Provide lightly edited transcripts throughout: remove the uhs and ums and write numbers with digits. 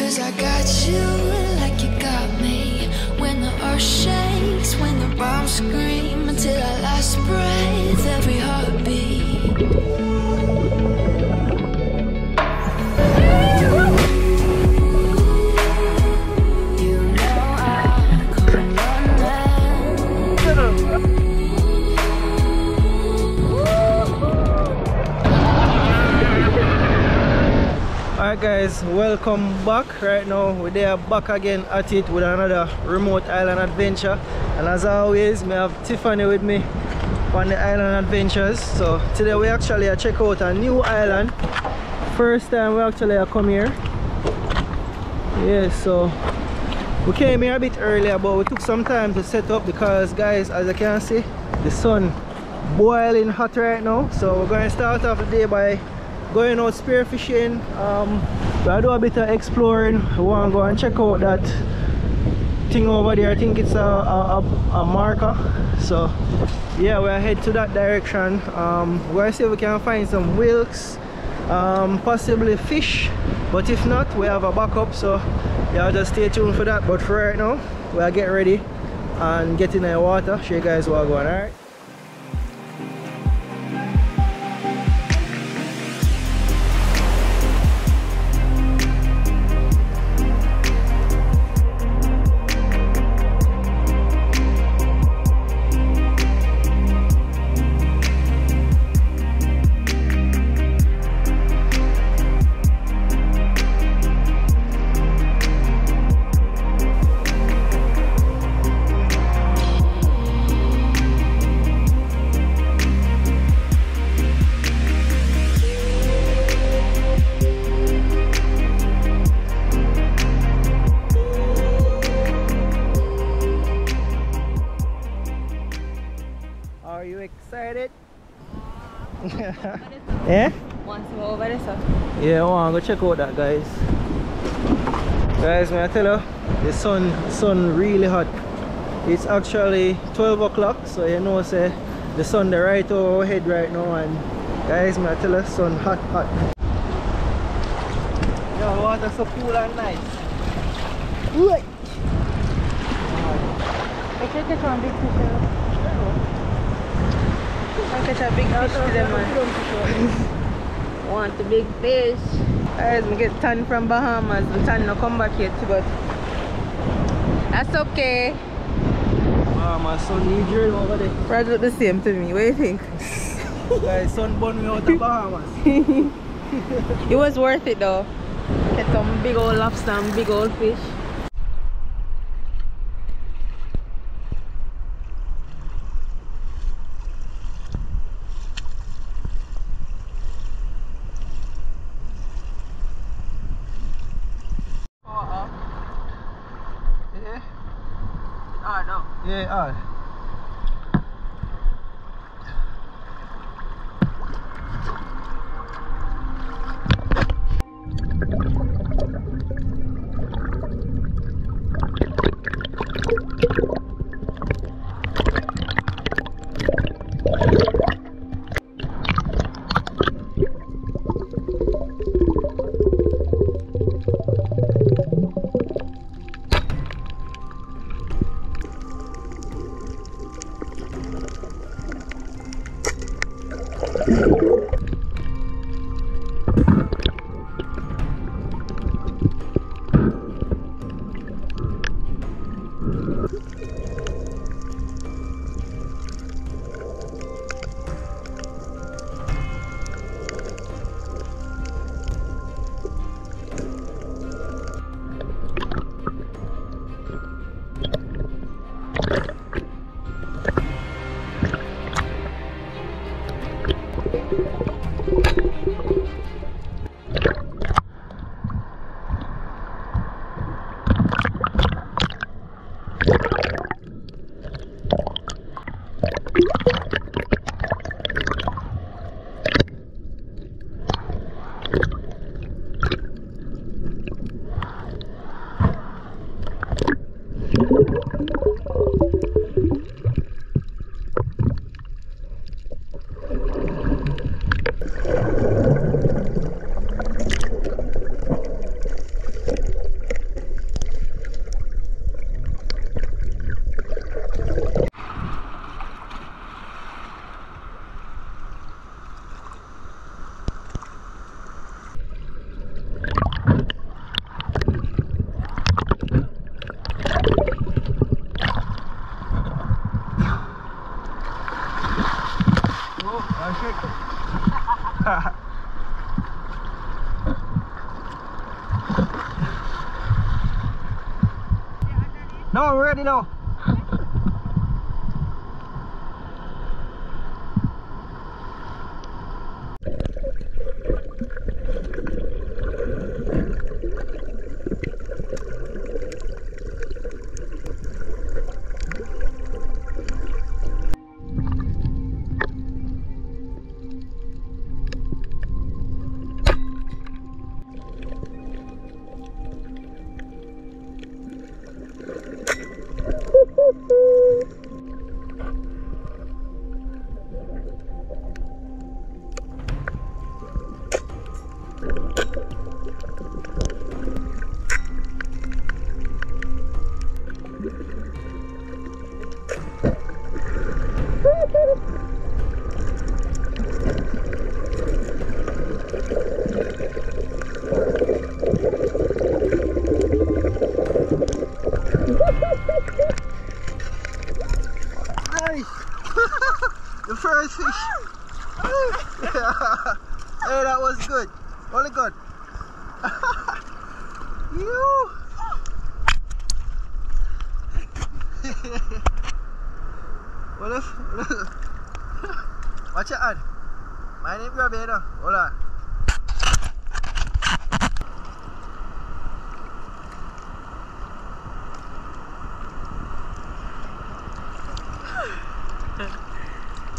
Cause I got you like you got me. When the earth shakes, when the bombs scream, until our last breath, every heartbeat. Alright guys, welcome back. Right now we're there back again at it with another remote island adventure, and as always I have Tiffany with me on the island adventures. So today we actually check out a new island. First time we actually come here. Yeah, so we came here a bit earlier, but we took some time to set up because guys, as you can see, the sun boiling hot right now. So we're going to start off the day by going out spear fishing. I do a bit of exploring. I want to go and check out that thing over there. I think it's a marker. So yeah, we'll head to that direction. We're gonna see if we can find some whelks, possibly fish, but if not we have a backup. So yeah, just stay tuned for that. But for right now we'll get ready and get in the water, show you guys what's going on. All right Yeah? Once we're over there, sir. Yeah, I want to go check out that, guys. Guys, may I tell you, the sun really hot. It's actually 12 o'clock, so you know, say the sun the right overhead right now, and guys, may I tell you, sun hot. Yo, water so cool and nice. What? I check it on big fish. I catch a big fish today, man. Want the big fish. Guys, we get tan from Bahamas. The tan no come back yet, but that's okay. My son needs you over there. Brad look the same to me. What do you think? Guys, son born me out of Bahamas. It was worth it though. Get some big old lobster and big old fish. Yeah, No, I'm ready now. The first fish. Hey, that was good. Only good. You. What if? Watch your hand. My name grab it now. Hold on.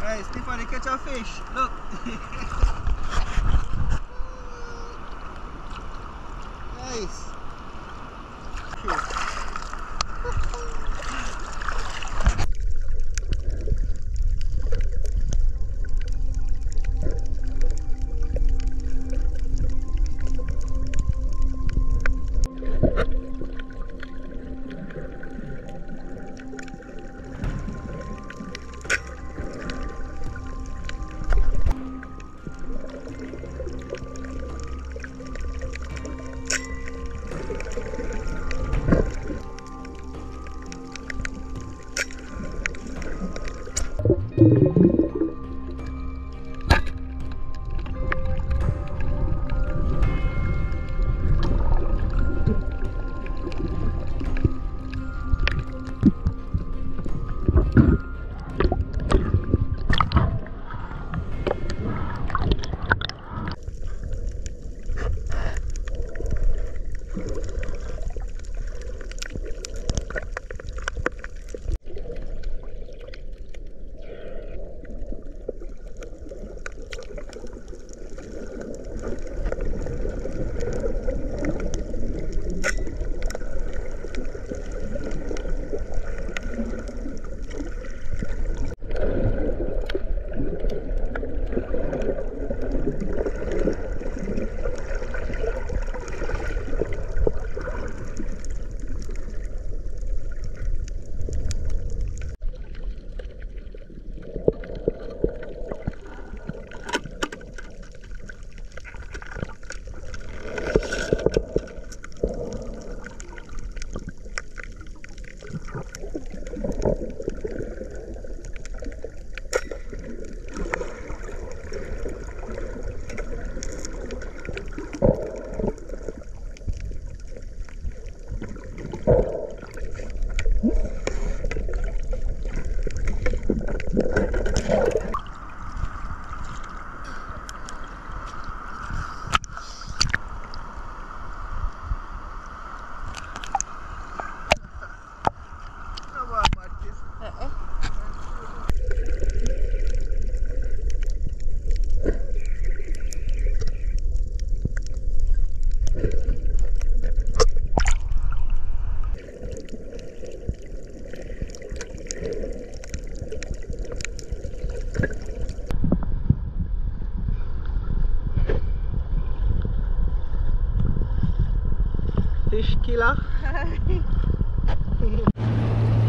Hey, Stephanie, catch a fish. Look. Nice.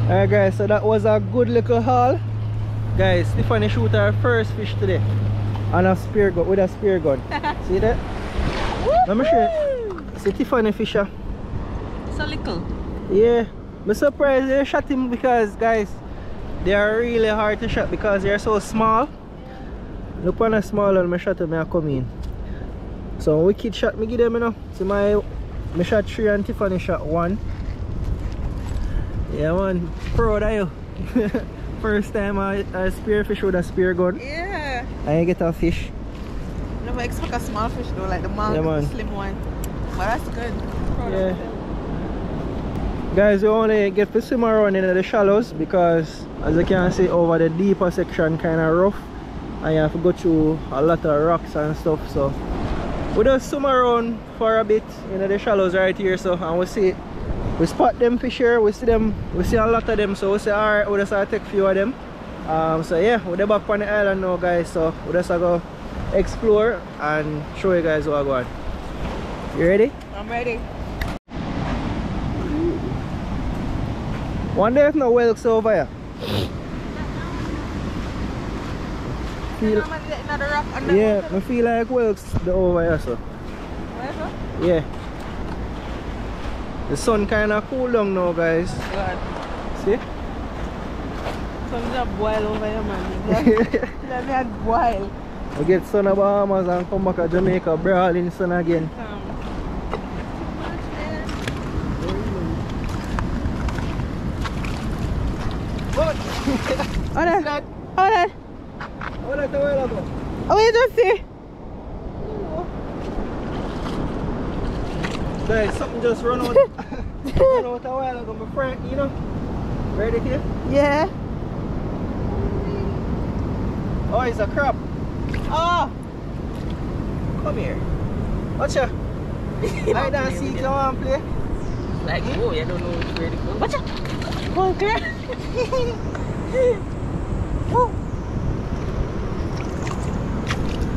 Alright guys, so that was a good little haul. Guys, Stephanie shoot our first fish today. On a spear gun, with a spear gun. See that? Let me show you. See Tiffany fisher. So little. Yeah. I'm surprised they shot him because guys, they are really hard to shot because they are so small. Look on a small one, I shot him and I come in. So wicked shot me give them, you know. See my I shot 3 and Tiffany shot 1. Yeah man, proud of you. First time a spearfish with a spear gun. Yeah. And you get a fish. Never expect a small fish though, like the man, yeah, the slim one. But that's good. Proud of you. Guys, we only get to swim around in the shallows because, as you can see, over the deeper section kind of rough and you have to go through a lot of rocks and stuff, so we just swim around for a bit in the shallows right here. So and we spot them fish here, we see a lot of them, so we say alright, we just have to take a few of them. So yeah, we're back on the island now guys, so we just have to go explore and show you guys what we're going. You ready? I'm ready. Wonder if no whales over here. Yeah, I feel like whales over here, so. Yeah. The sun kinda cool down now guys. God. See? Sun's a boil over here man. Let me have boil. We get sun of Bahamas and come back to Jamaica, brawling sun again. Hold on, hold on. Hold on, oh, you don't see? Guys, something just run out. Run out a while ago, my friend, you know? Ready here? Yeah. Oh, it's a crab. Oh! Come here. Watch out. I don't see you want to play. Like, oh, you don't know where to go. Watch out. Go on, clear. Oh.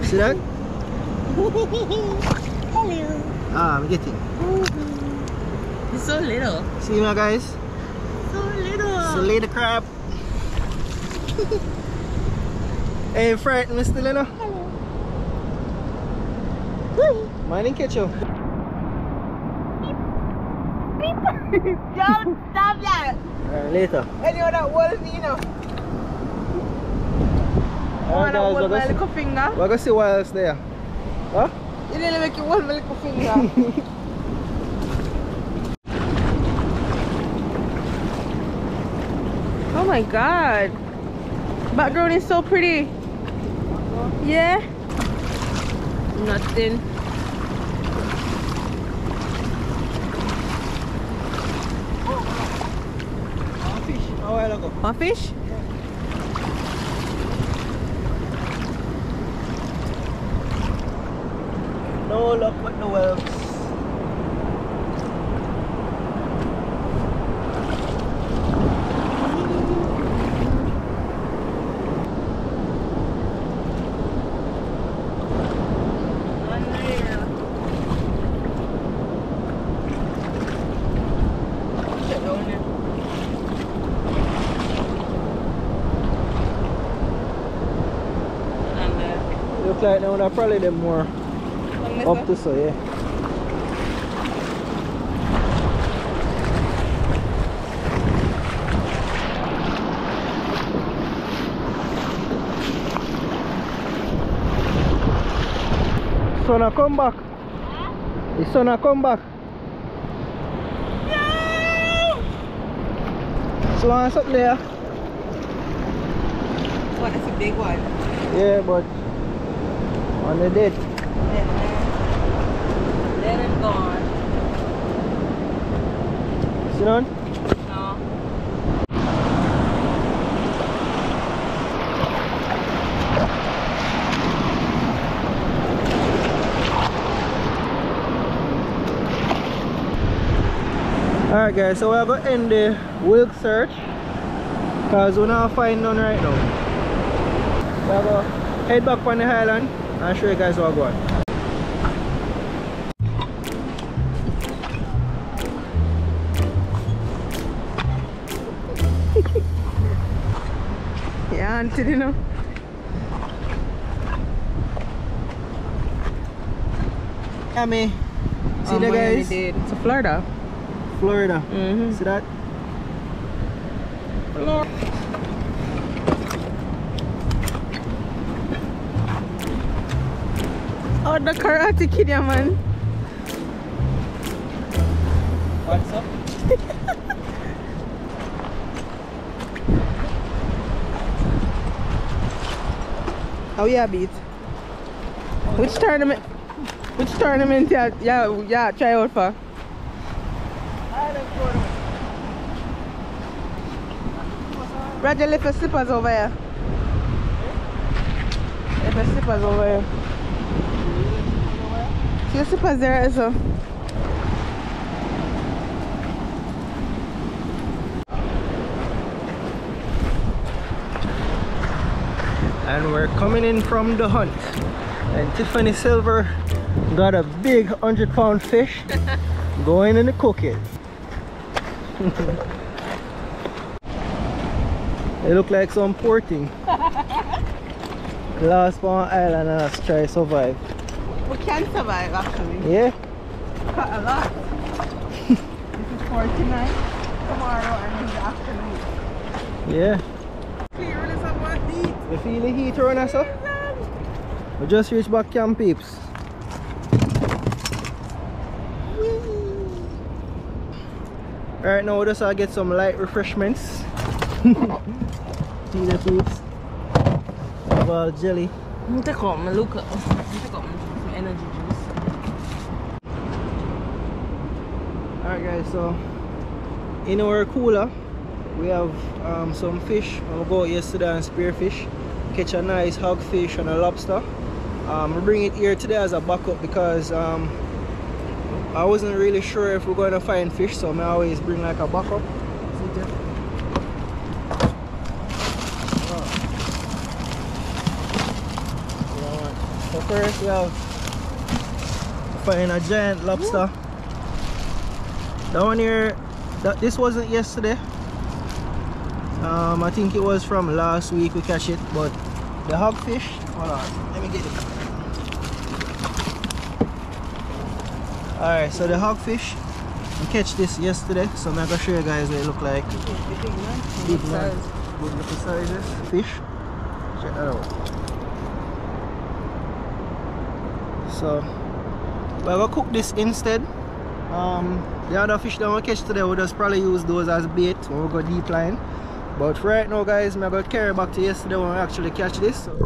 See that? Hello. Ah, I'm getting. He's so little. See my guys? So little. So little crab. Hey, Fred, Mr. Leno. Hello. Mine and catch you. Don't stop that. Later. And you're not worth me now. I want to hold my little finger. We're going to see what else there. Huh? You didn't make you hold my little finger. Oh my god. Background is so pretty. Yeah. Nothing. One fish? Yeah. No luck with the whales. Like now, I probably them more up to so, yeah. Sun a come back. Huh? The sun a come back. No! So what's up there? What is a big one? Yeah, but. On the dead. Let it go on. Is it on? No. Alright guys, so we're going to end the whale search because we're not finding none right now. We're going to head back on the island. I'll show you guys what I got. Yeah, auntie, you know. Yeah, me. See that, guys? It's a Florida. Florida. Mm-hmm. See that? Florida. Oh, the Karate Kid, yeah, man. What's up? Oh yeah, Beats. Which tournament yeah try out for? Roger, lift your slippers over here. Lift your slippers over here. See your slippers there also. And we're coming in from the hunt. And Tiffany Silver got a big 100-pound fish going in the cookit. It look like some poor thing. Last one island and let's try to survive. We can survive actually. Yeah. Cut a lot. This is for tonight, tomorrow and in the afternoon. Yeah. You feel the heat around us? We just reached back camp, peeps. Alright, now just I'll get some light refreshments. See the peeps. Well, jelly. I'm take out my look. Take out my energy juice. Alright, guys, so in our cooler, we have some fish. We got yesterday and spearfish. Catch a nice hogfish and a lobster. We bring it here today as a backup because I wasn't really sure if we're going to find fish, so I always bring like a backup. So first we have find a giant lobster. That one here, this wasn't yesterday. I think it was from last week we catch it, but the hogfish, hold on, let me get it. Alright, so the hogfish, we catch this yesterday, so I'm gonna show you guys what it look like. Big man, good looking sizes. Fish, check that out. So, we're gonna cook this instead. The other fish that we catch today, we'll just probably use those as bait when we go deep line. But right now, guys, I'm going to carry back to yesterday when I actually catch this. So.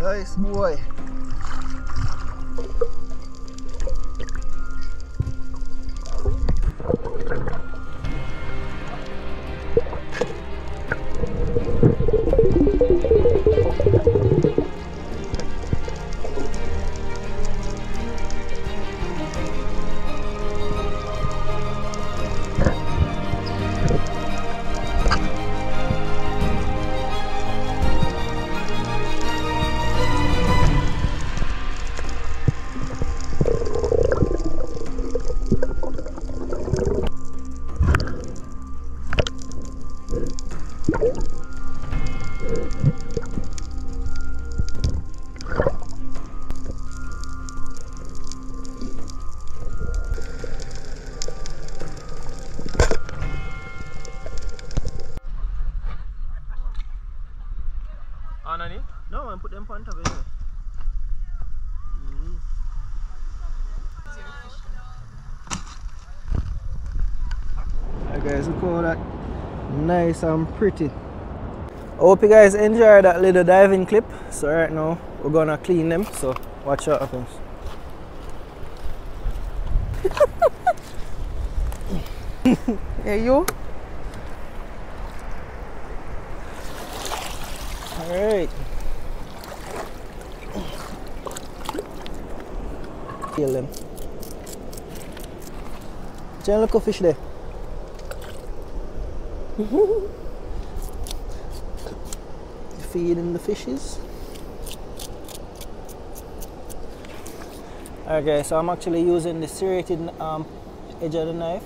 Nice boy. No, and put them on top of it. Alright guys, look all that nice and pretty. I hope you guys enjoyed that little diving clip. So right now we're gonna clean them, so watch what happens. Hey you. Alright. Kill them. Try look at fish there. feeding the fishes. Okay, so I'm actually using the serrated edge of the knife,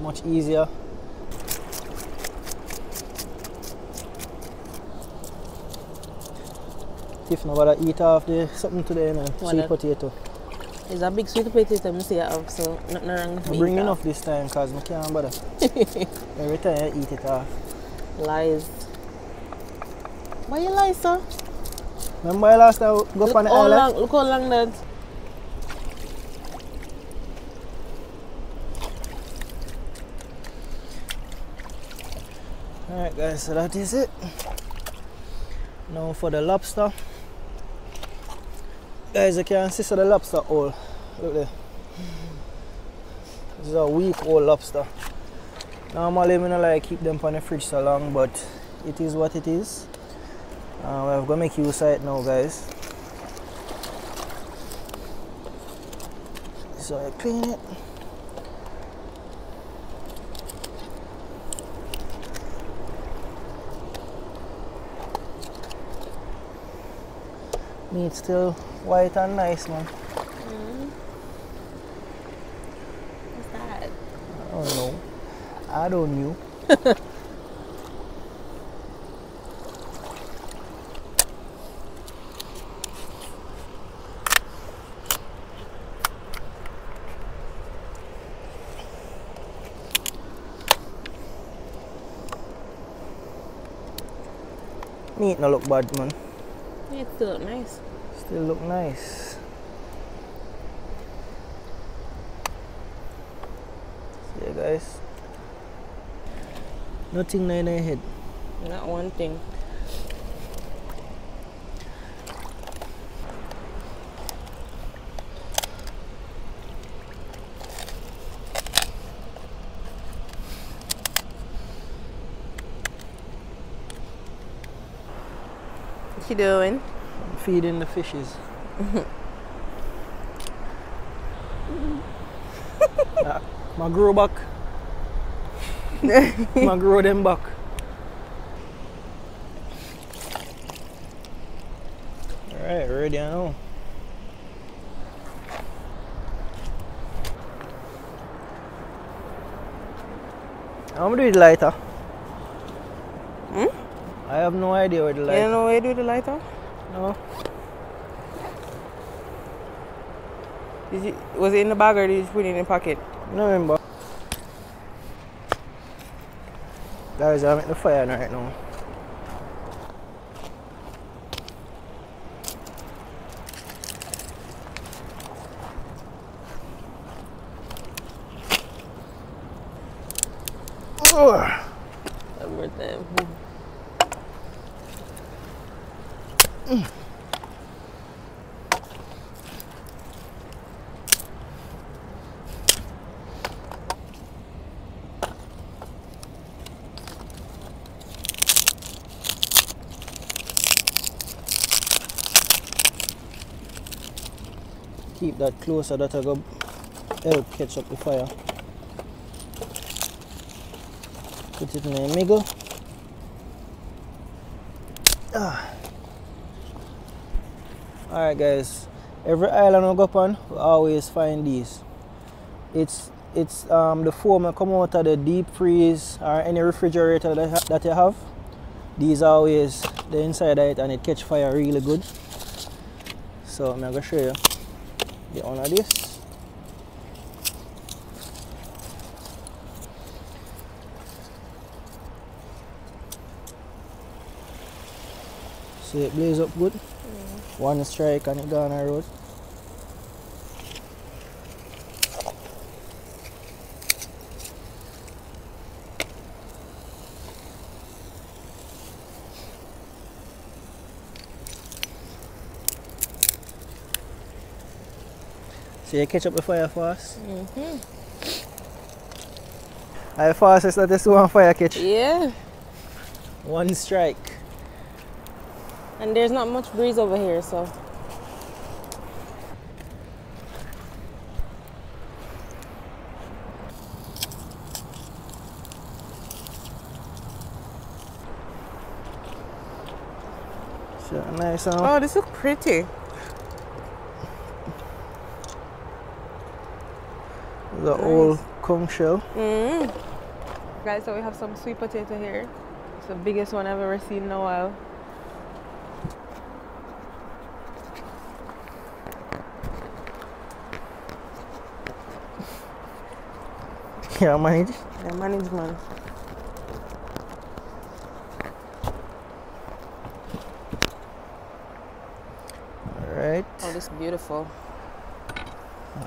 much easier. Tiff, now gotta eat off the something today, man. Sweet potato. It's a big sweet potato I see have, so nothing wrong with it. I'm bringing enough this time because I can't bother. Every time I eat it off. Lies. Why you lie, sir? Remember last time I go on the island? Long, look how long that. Alright guys, so that is it. Now for the lobster. Guys, you can see so the lobster hole. Look there. This is a weak old lobster. Normally we don't like keep them on the fridge so long, but it is what it is. We're gonna make use of it now, guys. So I clean it. Meat's still white and nice, man. Mm. What's that? I don't know. I don't know. Meat no look bad, man. It still look nice. Still look nice. See you guys. Nothing in my head. Not one thing. What you doing? I'm feeding the fishes. My grow back. My grow them back. Alright, ready now. I'm gonna do the lighter. Hmm? I have no idea where the lighter. You don't know where to do the lighter? No. Did you, was it in the bag or did you put it in your pocket? I don't remember. Guys, I'm at the fire right now. Oh. That's worth it. Mm. Keep that closer, that I go help catch up the fire. Put it in a mingle. Ah. Alright guys, every island we go on, we always find these. It's the foam that come out of the deep freeze or any refrigerator that you have. These always the inside of it and it catch fire really good. So I'm gonna show you the one of this. See it blaze up good. One strike and it gone on the road. So you catch up the fire fast? Mm-hmm. I fast is not just one fire catch. Yeah. One strike. And there's not much breeze over here, so. Sure, nice. Oh, this looks pretty. The old conch shell. Guys, so we have some sweet potato here. It's the biggest one I've ever seen in a while. Yeah, manage. Yeah, manage, man. All right. Oh, this is beautiful.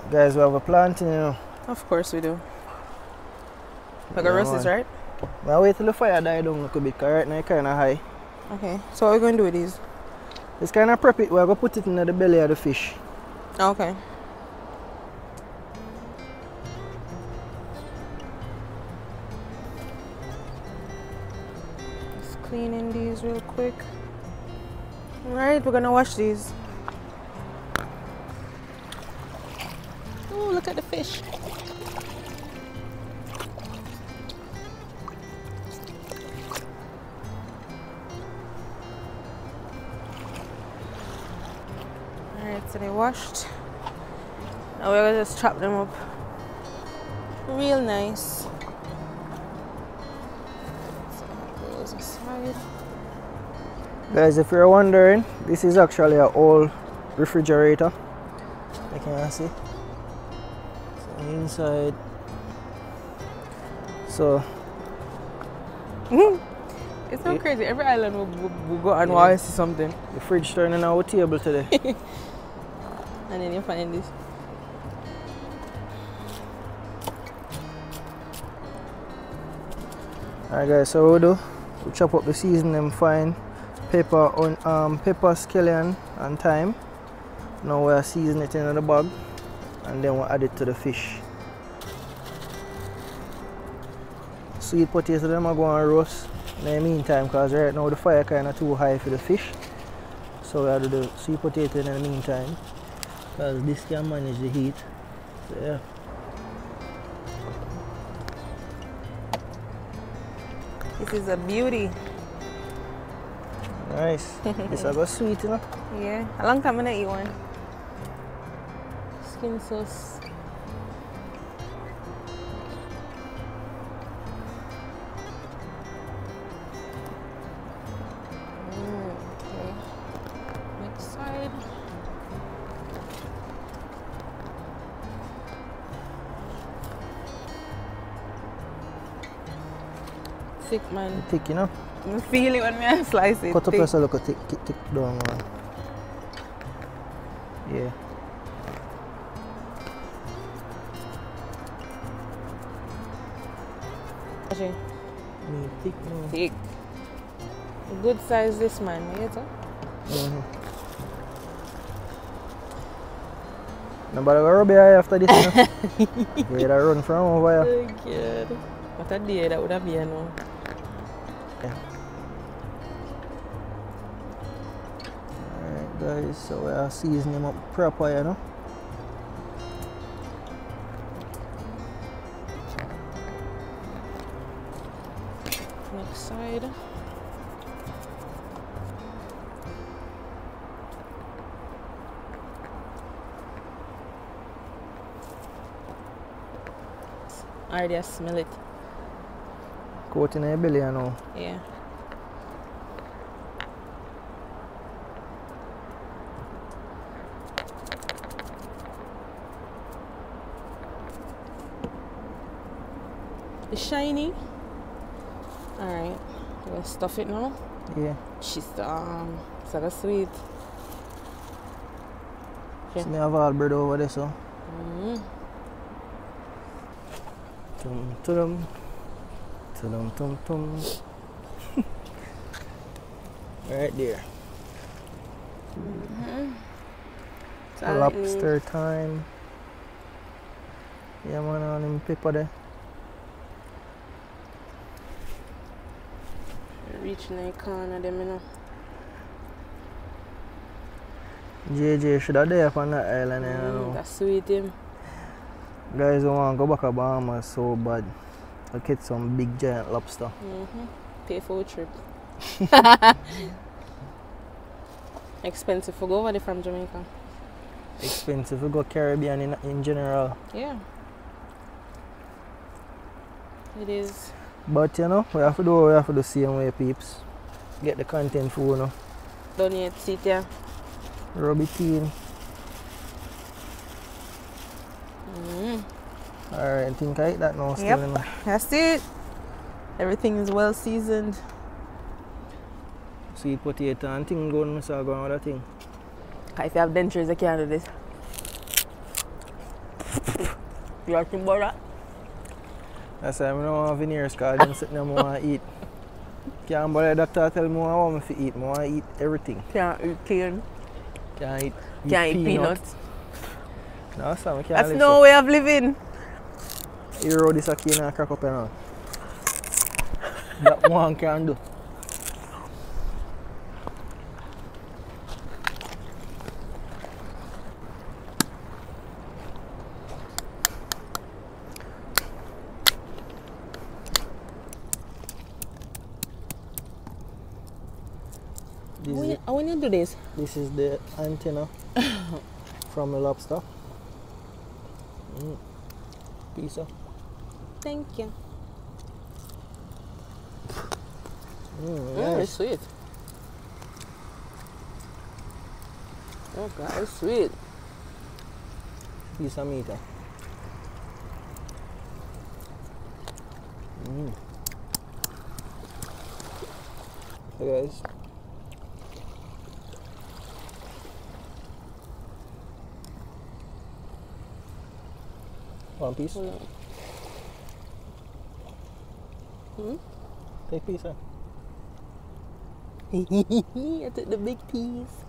Guys, we have a plant in here. Of course we do. Like a roses, right? Now wait till the fire die down a bit, because right now it's kind of high. Okay, so what are we going to do with these? Just kind of prep it. We're going to put it in the belly of the fish. Okay. Just cleaning these real quick. Alright, we're going to wash these. Oh, look at the fish. So they washed. Now we're gonna just chop them up real nice. Guys, if you're wondering, this is actually an old refrigerator. You can see. So inside. So it's so crazy. Every island will go and want to see something. The fridge turning our table today. And then you find this. Alright guys, so what we'll do, we'll chop up the season and find pepper, pepper, scallion and thyme. Now we'll season it in the bag and then we'll add it to the fish. Sweet potato them are going to roast in the meantime, because right now the fire kind of too high for the fish. So we'll do the sweet potato in the meantime. Because this can manage the heat. So, yeah. This is a beauty. Nice. This is a sweet, you know? Yeah. A long time I didn't eat one. Skin sauce. Thick, man. Thick, you know? I feel it when I slice it. Cut up as I look at thick down, man. Yeah. Actually, thick, man. Thick. Good size, this man. You know? Nobody will rub your eye after this, you know? Where I run from over here. Oh, God. What a day that would have been, no? Alright guys, so we are seasoning them up proper, you know. Next side. I already smell it. Coat in your belly, you know. Yeah. It's shiny. Alright, we're gonna stuff it now. Yeah. She's so that's sweet. Okay. So we have all bread over there, so. Tum tum tum tum tum. Right there. Lobster time. Yeah, man, on him paper there. Reach in the corner, them, you know. JJ should have there on that island, you know. That's sweet, him. Guys, I want to go back to Bahamas so bad. I'll get some big giant lobster. Pay for a trip. Expensive for go over there from Jamaica. Expensive for go Caribbean in general. Yeah. It is. But you know, we have to do the same way, peeps. Get the content for you know. Donate sit here. Rub it in. Alright, I think I ate that now. Yep. Still, that's it. Everything is well seasoned. Sweet potato and thing going, Miss I'll go on that thing. If you have dentures, you can't do this. You have to borrow. That's why I don't have veneers because I'm sitting there and I want to eat. Can't bother the doctor tell me what I want to eat. I want to eat everything. Can't eat cane. Can't eat peanuts. No, Sam, I can't. That's no way of living. You roll this cane and crack up and all. That one can do. When you do this? This is the antenna from the lobster. Pizza. Thank you. Nice. It's sweet. Oh God, it's sweet. Pizza meat. Hey guys. One piece? No. Take piece, huh? I took the big piece.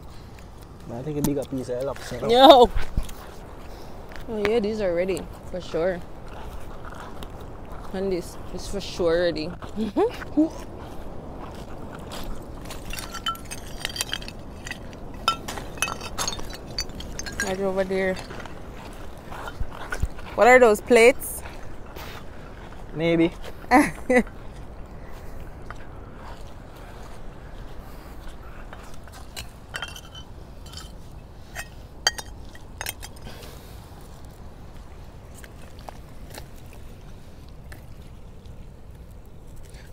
I take a bigger piece, I love it. No! Oh yeah, these are ready, for sure. And this is for sure ready. Right over there. What are those plates? Maybe.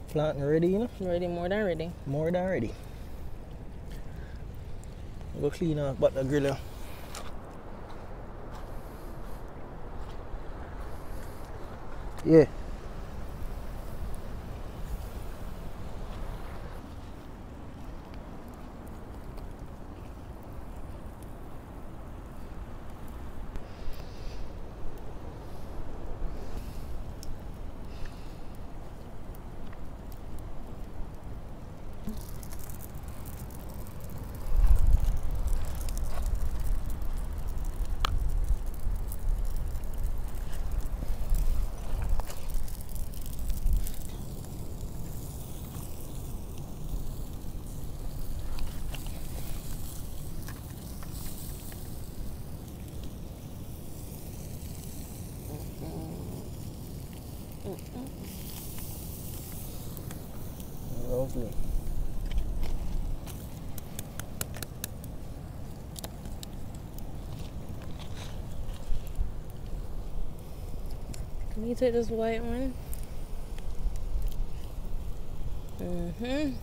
Flat and ready, you know? Ready, more than ready. More than ready. We'll go clean up but the griller. Yeah. Lovely. Can you take this white one? Mm-hmm.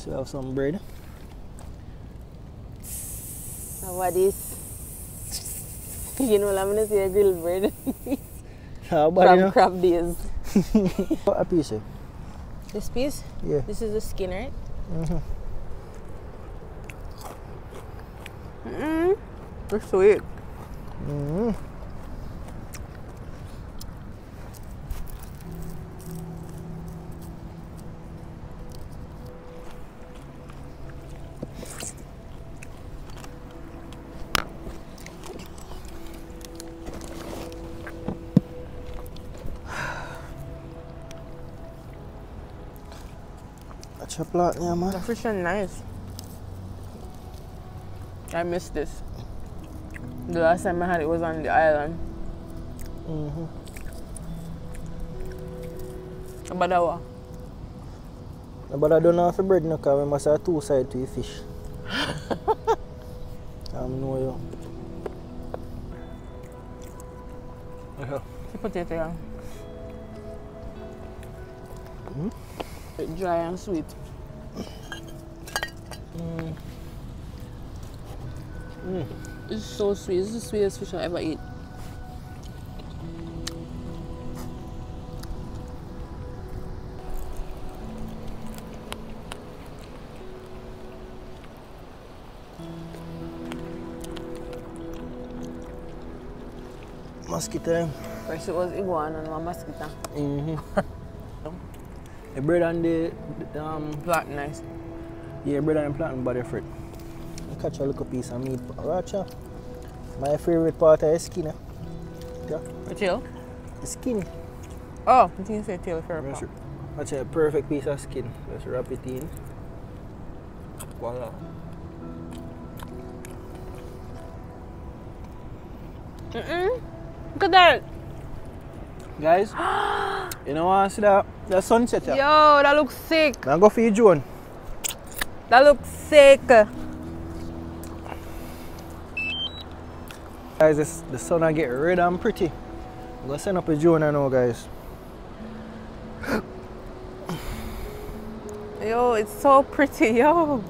So I have some bread. What is? You know, I'm gonna say grilled bread. How about from crab days. What a piece? This piece? Yeah. This is the skin, right? That's sweet. Chocolate, yeah, man. The fish are nice. I miss this. The last time I had it was on the island. About that what? But I don't know if you bread no, because I must have two sides to your fish. I know you. Yeah. The potato, yeah. It's dry and sweet. It's so sweet. It's the sweetest fish I ever eat. Mosquito. First it was iguana and mosquito. The bread and the platen nice. Yeah, bread and the platen body fruit. You catch a little piece of meat. Racha. My favorite part of the skin. Yeah. The tail? The skin. Oh, I think you said tail for a part. That's a perfect piece of skin. Let's wrap it in. Voila. Look at that. Guys, you know what I see that sunset? Yeah? Yo, that looks sick. Now go for you, June. That looks sick. Guys, the sun I get red and pretty. I'm going to send up a June I know, guys. Yo, it's so pretty, yo.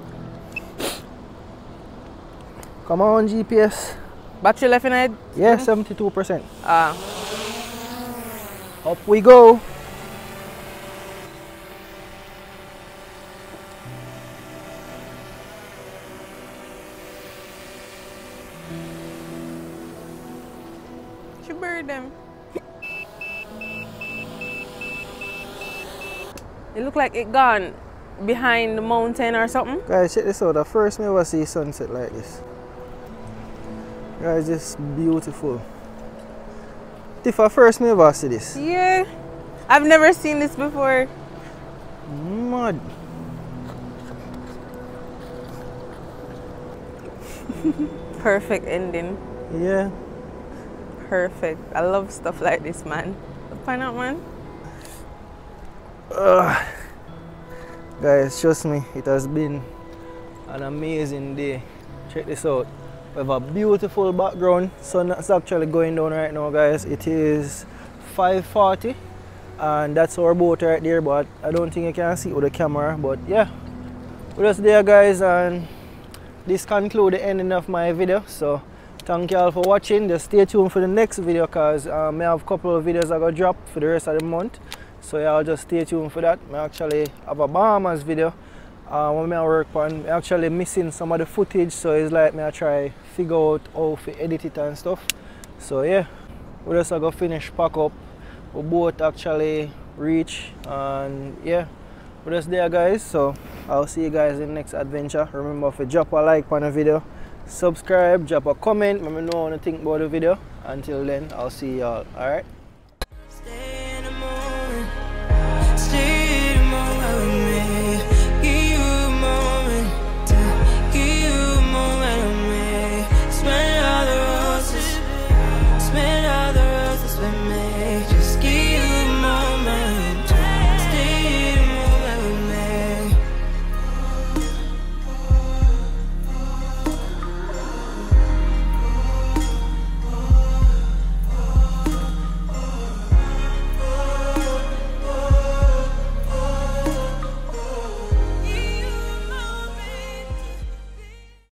Come on, GPS. Battery left in it? Yeah, 72%. Ah. Up we go. You bird them. It look like it gone behind the mountain or something. Guys, check this out. The first time I ever see sunset like this. Guys, it's beautiful. Tifa, first time I see this. Yeah, I've never seen this before. Mad. Perfect ending. Yeah. Perfect. I love stuff like this, man. Find out, man. Guys, trust me, it has been an amazing day. Check this out. We have a beautiful background. Sun that's actually going down right now, guys. It is 5:40 and that's our boat right there, but I don't think you can see it with the camera. But yeah, we're just there, guys, and this concludes the ending of my video. So thank you all for watching. Just stay tuned for the next video, because I have a couple of videos I got drop for the rest of the month, so y'all just stay tuned for that. I actually have a Bahamas video when I work on, I'm actually missing some of the footage, so it's like I try figure out how to edit it and stuff. So yeah, we just gonna finish pack up. We both actually reach, and yeah, we're just there, guys. So I'll see you guys in the next adventure. Remember to drop a like on the video, subscribe, drop a comment, let me know what you think about the video. Until then, I'll see y'all. All right.